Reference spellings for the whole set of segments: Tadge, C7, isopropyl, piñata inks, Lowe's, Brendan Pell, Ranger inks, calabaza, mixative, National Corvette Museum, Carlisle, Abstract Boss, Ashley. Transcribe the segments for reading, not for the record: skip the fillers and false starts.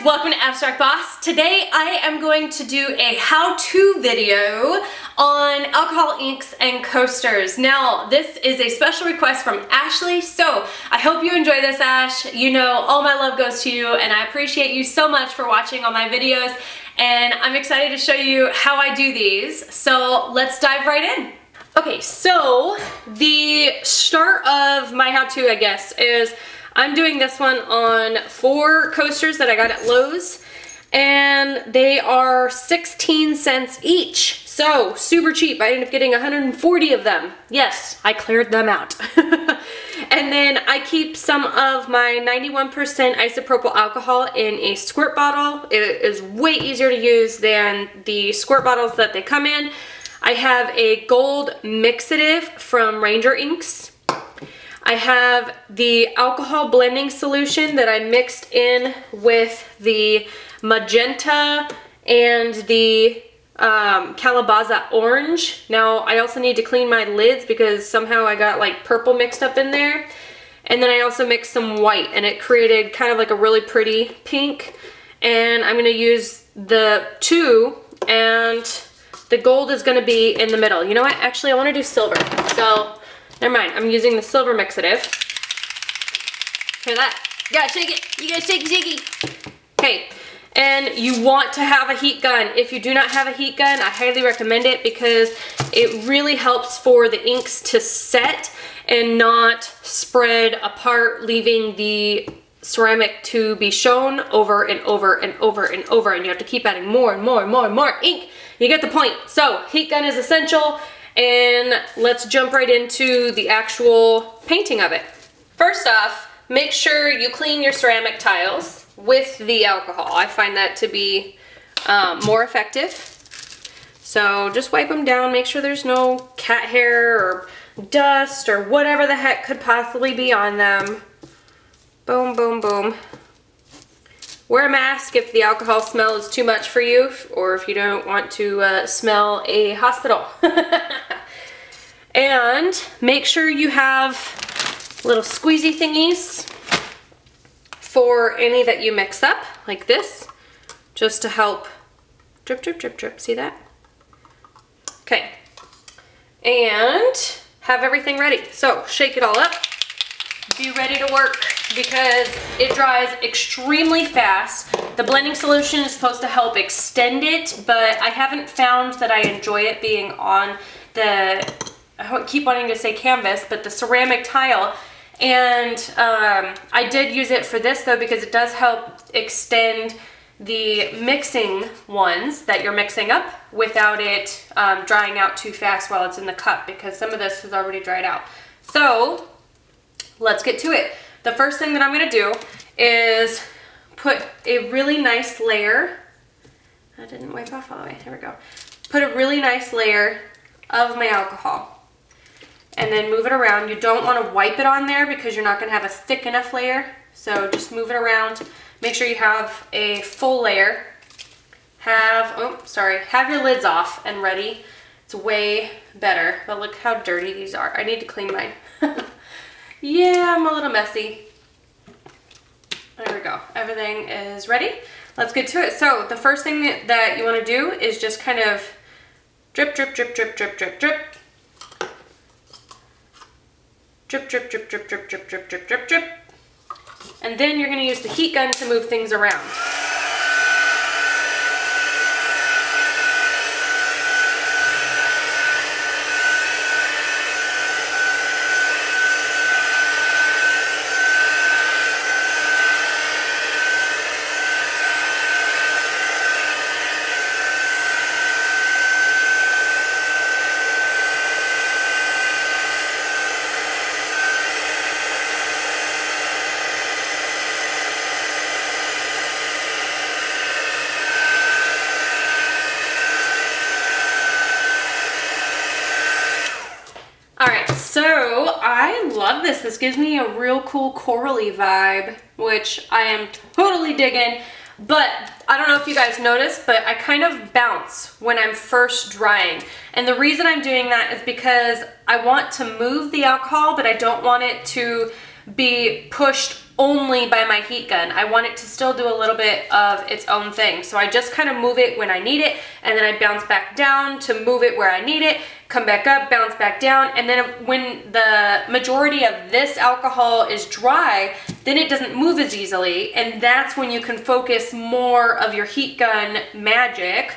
guys, welcome to Abstract Boss. Today I am going to do a how-to video on alcohol inks and coasters. Now, this is a special request from Ashley, so I hope you enjoy this, Ash. You know, all my love goes to you, and I appreciate you so much for watching all my videos, and I'm excited to show you how I do these, so let's dive right in. Okay, so the start of my how-to, I guess, is I'm doing this one on 4 coasters that I got at Lowe's, and they are 16 cents each, so super cheap. I ended up getting 140 of them. Yes, I cleared them out. And then I keep some of my 91% isopropyl alcohol in a squirt bottle. It is way easier to use than the squirt bottles that they come in. I have a gold mixative from Ranger Inks. I have the alcohol blending solution that I mixed in with the magenta and the calabaza orange. Now, I also need to clean my lids because somehow I got like purple mixed up in there. And then I also mixed some white, and it created kind of like a really pretty pink. And I'm going to use the 2, and the gold is going to be in the middle. You know what? Actually, I want to do silver. So never mind, I'm using the silver mixative. Hear that? You gotta shake it, you gotta shake it, shakey. Okay, and you want to have a heat gun. If you do not have a heat gun, I highly recommend it because it really helps for the inks to set and not spread apart, leaving the ceramic to be shown over and over and over and over, and you have to keep adding more and more and more and more ink. You get the point. So, heat gun is essential. And let's jump right into the actual painting of it. First off, make sure you clean your ceramic tiles with the alcohol. I find that to be more effective. So just wipe them down, make sure there's no cat hair or dust or whatever the heck could possibly be on them. Boom, boom, boom. Wear a mask if the alcohol smell is too much for you, or if you don't want to smell a hospital. And make sure you have little squeezy thingies for any that you mix up, like this, just to help drip, drip, drip, drip. See that? Okay. And have everything ready. So shake it all up. Be ready to work because it dries extremely fast. The blending solution is supposed to help extend it, but I haven't found that I enjoy it being on the, I keep wanting to say canvas, but the ceramic tile. And I did use it for this though, because it does help extend the mixing ones that you're mixing up without it drying out too fast while it's in the cup, because some of this has already dried out. So let's get to it. The first thing that I'm going to do is put a really nice layer. I didn't wipe off all the way. There we go. Put a really nice layer of my alcohol and then move it around. You don't want to wipe it on there because you're not going to have a thick enough layer. So just move it around. Make sure you have a full layer. Have your lids off and ready. It's way better. But look how dirty these are. I need to clean mine. Yeah, I'm a little messy. There we go. Everything is ready. Let's get to it. So the first thing that you want to do is just kind of drip, drip, drip, drip, drip, drip, drip. Drip, drip, drip, drip, drip, drip, drip, drip, drip, drip. And then you're going to use the heat gun to move things around. So I love this. This gives me a real cool corally vibe, which I am totally digging. But I don't know if you guys noticed, but I kind of bounce when I'm first drying. And the reason I'm doing that is because I want to move the alcohol, but I don't want it to be pushed only by my heat gun. I want it to still do a little bit of its own thing. So I just kind of move it when I need it, and then I bounce back down to move it where I need it, come back up, bounce back down, and then when the majority of this alcohol is dry, then it doesn't move as easily, and that's when you can focus more of your heat gun magic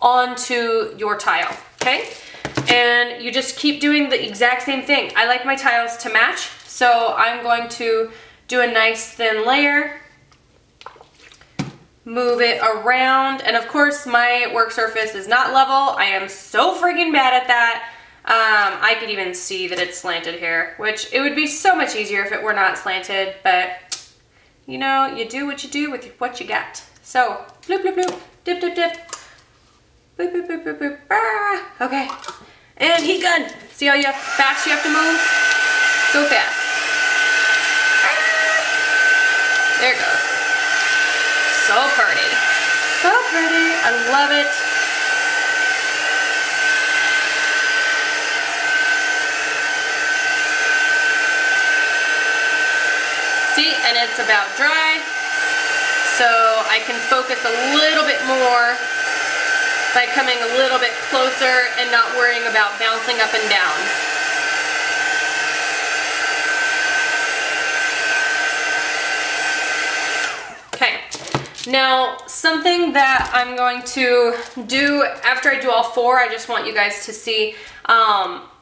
onto your tile, okay? And you just keep doing the exact same thing. I like my tiles to match, so I'm going to do a nice thin layer, move it around, and of course my work surface is not level. I am so freaking bad at that. I could even see that it's slanted here, which it would be so much easier if it were not slanted, but you know, you do what you do with what you got. So, bloop, bloop, bloop, dip, dip, dip. Boop, boop, boop, boop, boop. Ah, okay, and heat gun. See how fast you have to move? So fast. Ah, there it goes. So pretty. So pretty. I love it. See, and it's about dry, so I can focus a little bit more by coming a little bit closer and not worrying about bouncing up and down. Okay, now something that I'm going to do after I do all four, I just want you guys to see,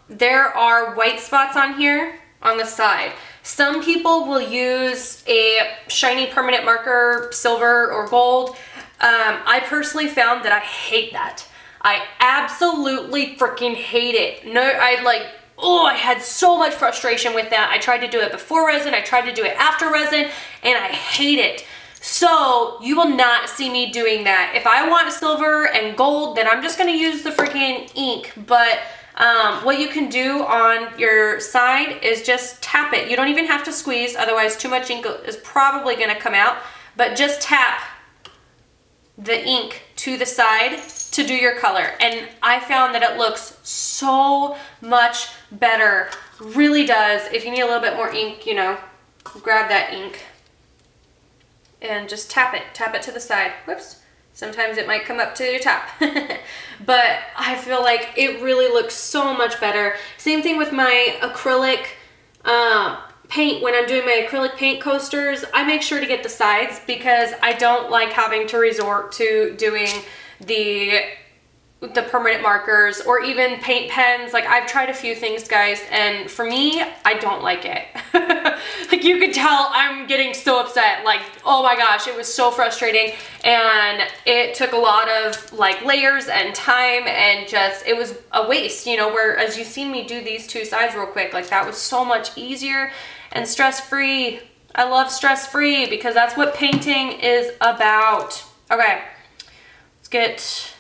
there are white spots on here on the side. Some people will use a shiny permanent marker, silver or gold. I personally found that I hate that. I absolutely freaking hate it. No, I had so much frustration with that. I tried to do it before resin, I tried to do it after resin, and I hate it. So you will not see me doing that. If I want silver and gold, then I'm just gonna use the freaking ink, but what you can do on your side is just tap it. You don't even have to squeeze, otherwise too much ink is probably gonna come out, but just tap the ink to the side to do your color, and I found that it looks so much better, really does. If you need a little bit more ink, you know, grab that ink and just tap it to the side. Whoops, sometimes it might come up to your top. But I feel like it really looks so much better. Same thing with my acrylic paint. When I'm doing my acrylic paint coasters, I make sure to get the sides because I don't like having to resort to doing the permanent markers or even paint pens. Like, I've tried a few things, guys, and for me, I don't like it. Like, you could tell I'm getting so upset. Like, oh my gosh, it was so frustrating, and it took a lot of like layers and time, and just, it was a waste, you know. Where as you've seen me do these two sides real quick, like, that was so much easier and stress-free. I love stress-free because that's what painting is about. Okay, let's get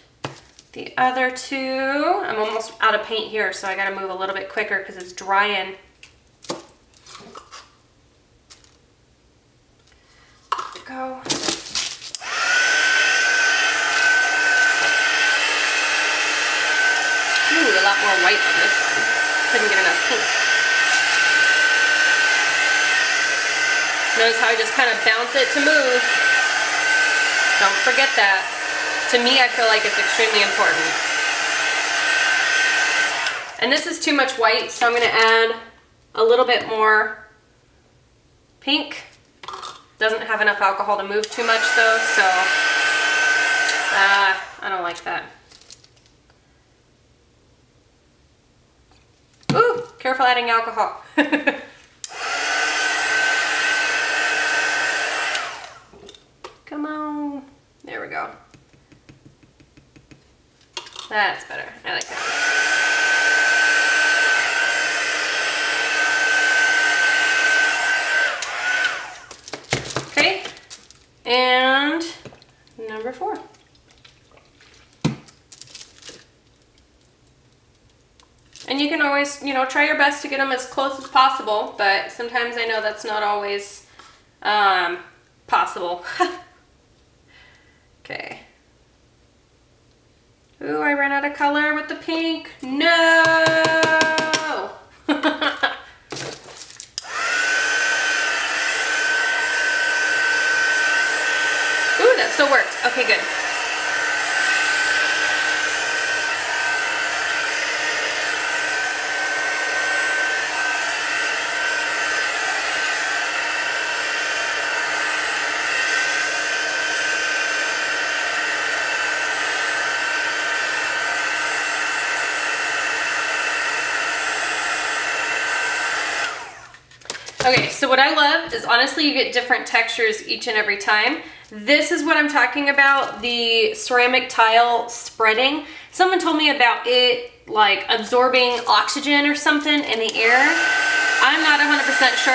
the other two. I'm almost out of paint here, so I gotta move a little bit quicker because it's drying. Go. Ooh, a lot more white on this one. Couldn't get enough pink. Notice how I just kind of bounce it to move. Don't forget that. To me, I feel like it's extremely important. And this is too much white, so I'm gonna add a little bit more pink. Doesn't have enough alcohol to move too much though, so I don't like that. Ooh, careful adding alcohol. Come on, there we go. That's better. I like that. Okay, and number four. And you can always, you know, try your best to get them as close as possible, but sometimes I know that's not always possible. Okay. Ooh, I ran out of color with the pink. No! Still worked. Okay, good. Okay, so what I love is honestly you get different textures each and every time. This is what I'm talking about, the ceramic tile spreading. Someone told me about it like absorbing oxygen or something in the air. I'm not 100% sure.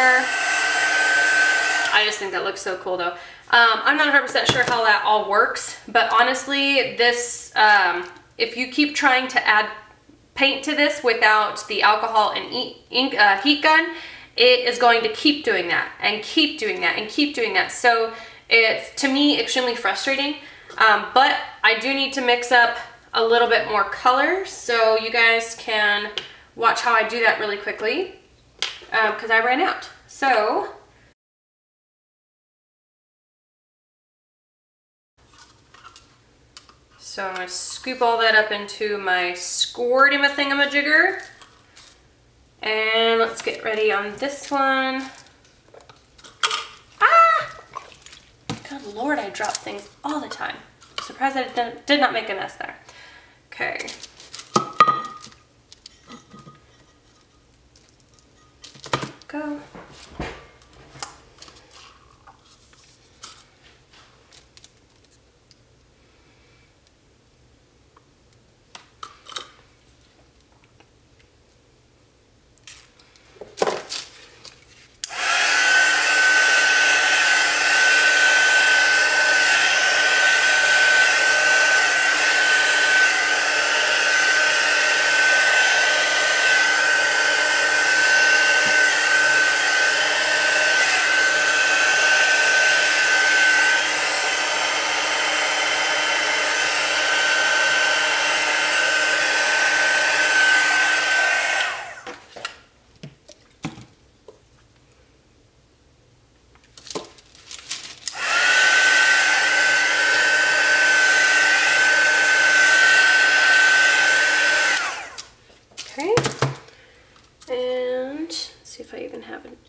I just think that looks so cool though. I'm not 100% sure how that all works, but honestly this, if you keep trying to add paint to this without the alcohol and ink, heat gun, it is going to keep doing that and keep doing that and keep doing that. So it's, to me, extremely frustrating, but I do need to mix up a little bit more color, so you guys can watch how I do that really quickly because I ran out. So I'm going to scoop all that up into my squirt-a-thingamajigger. And let's get ready on this one. Ah! Good Lord, I drop things all the time. Surprised I did not make a mess there. Okay. Go.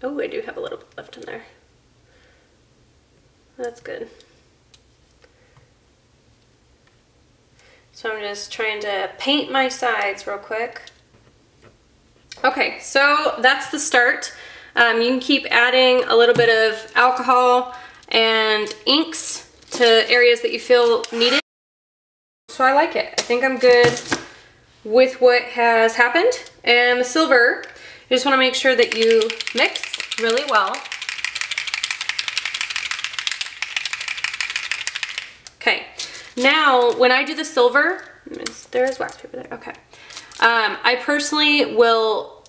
Oh, I do have a little bit left in there. That's good. So I'm just trying to paint my sides real quick. Okay, so that's the start. You can keep adding a little bit of alcohol and inks to areas that you feel needed. So I like it. I think I'm good with what has happened. And the silver, you just want to make sure that you mix really well. Okay, now when I do the silver, there's wax paper there, okay. I personally will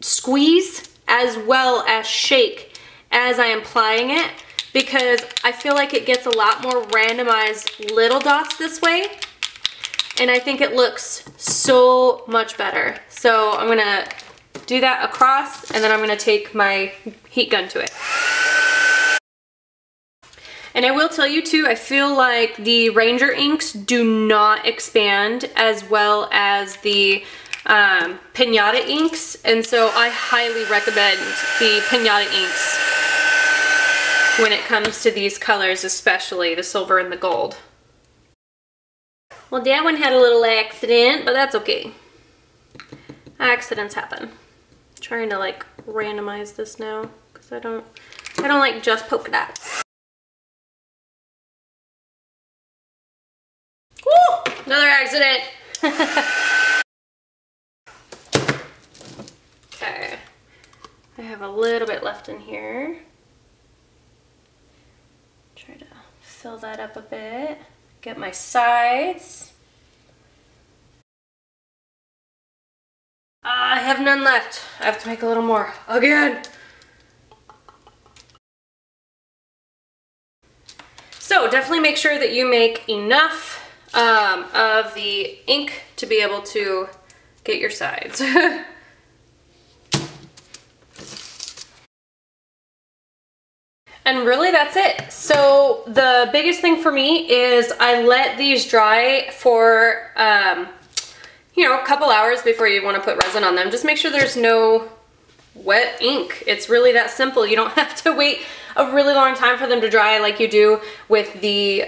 squeeze as well as shake as I'm applying it because I feel like it gets a lot more randomized little dots this way, and I think it looks so much better. So I'm gonna do that across, and then I'm going to take my heat gun to it. And I will tell you too, I feel like the Ranger inks do not expand as well as the piñata inks, and so I highly recommend the piñata inks when it comes to these colors, especially the silver and the gold. Well, that one had a little accident, but that's okay. Accidents happen. Trying to like randomize this now because I don't like just polka dots. Woo! Another accident. Okay, I have a little bit left in here. Try to fill that up a bit. Get my sides. I have none left. I have to make a little more again. So definitely make sure that you make enough of the ink to be able to get your sides. And really that's it. So the biggest thing for me is I let these dry for, you know, a couple hours before you want to put resin on them. Just make sure there's no wet ink. It's really that simple. You don't have to wait a really long time for them to dry like you do with the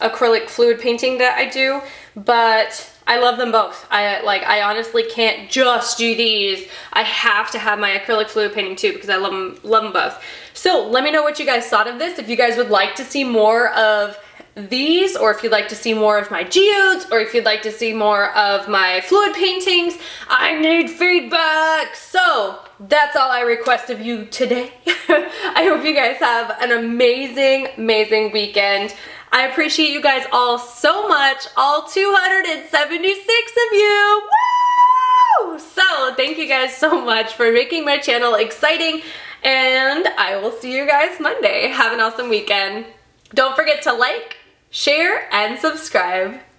acrylic fluid painting that I do. But I love them both. I honestly can't just do these. I have to have my acrylic fluid painting too because I love them both. So let me know what you guys thought of this. If you guys would like to see more of these, or if you'd like to see more of my geodes, or if you'd like to see more of my fluid paintings, I need feedback. So that's all I request of you today. I hope you guys have an amazing, amazing weekend. I appreciate you guys all so much, all 276 of you. Woo! So thank you guys so much for making my channel exciting, and I will see you guys Monday. Have an awesome weekend. Don't forget to like, share, and subscribe.